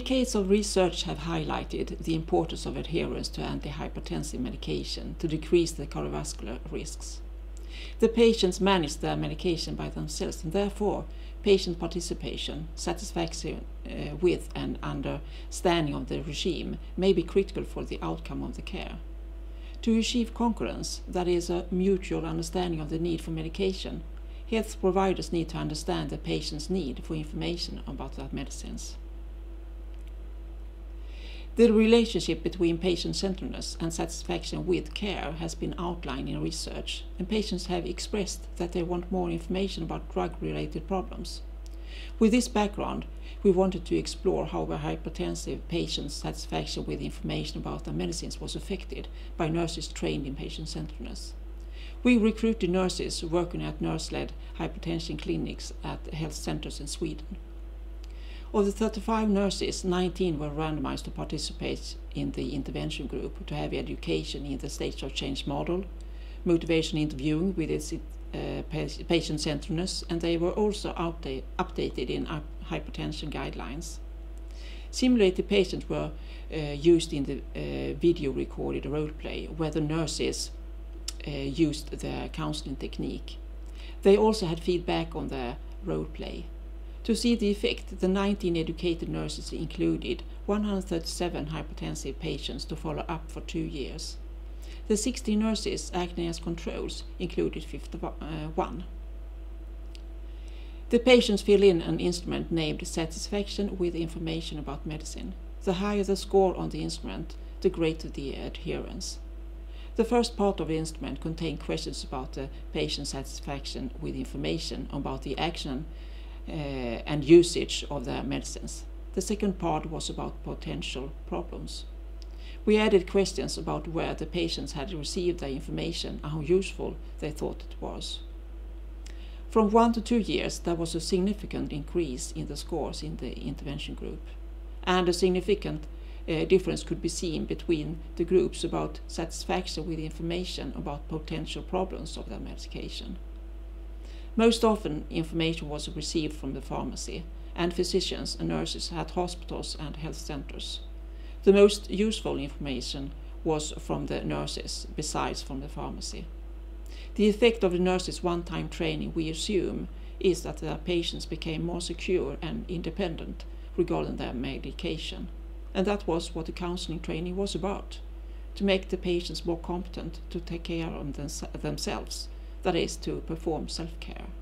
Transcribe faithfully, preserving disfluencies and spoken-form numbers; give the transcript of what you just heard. Decades of research have highlighted the importance of adherence to antihypertensive medication to decrease the cardiovascular risks. The patients manage their medication by themselves, and therefore patient participation, satisfaction uh, with and understanding of the regime may be critical for the outcome of the care. To achieve concurrence, that is, a mutual understanding of the need for medication, health providers need to understand the patient's need for information about their medicines. The relationship between patient-centeredness and satisfaction with care has been outlined in research, and patients have expressed that they want more information about drug-related problems. With this background, we wanted to explore how a hypertensive patient's satisfaction with information about their medicines was affected by nurses trained in patient-centeredness. We recruited nurses working at nurse-led hypertension clinics at health centers in Sweden. Of the thirty-five nurses, nineteen were randomized to participate in the intervention group to have education in the Stages of Change model, motivational interviewing with its uh, patient-centeredness, and they were also update, updated in hypertension guidelines. Simulated patients were uh, used in the uh, video-recorded role-play, where the nurses uh, used their counseling technique. They also had feedback on their role-play. To see the effect, the nineteen educated nurses included one hundred thirty-seven hypertensive patients to follow up for two years. The sixty nurses acting as controls included fifty-one. The patients fill in an instrument named Satisfaction with Information about Medicine. The higher the score on the instrument, the greater the adherence. The first part of the instrument contained questions about the patient's satisfaction with information about the action Uh, and usage of their medicines. The second part was about potential problems. We added questions about where the patients had received their information and how useful they thought it was. From one to two years, there was a significant increase in the scores in the intervention group, and a significant uh, difference could be seen between the groups about satisfaction with information about potential problems of their medication. Most often, information was received from the pharmacy, and physicians and nurses at hospitals and health centers. The most useful information was from the nurses, besides from the pharmacy. The effect of the nurses' one-time training, we assume, is that their patients became more secure and independent regarding their medication. And that was what the counseling training was about, to make the patients more competent to take care of them themselves. That is, to perform self-care.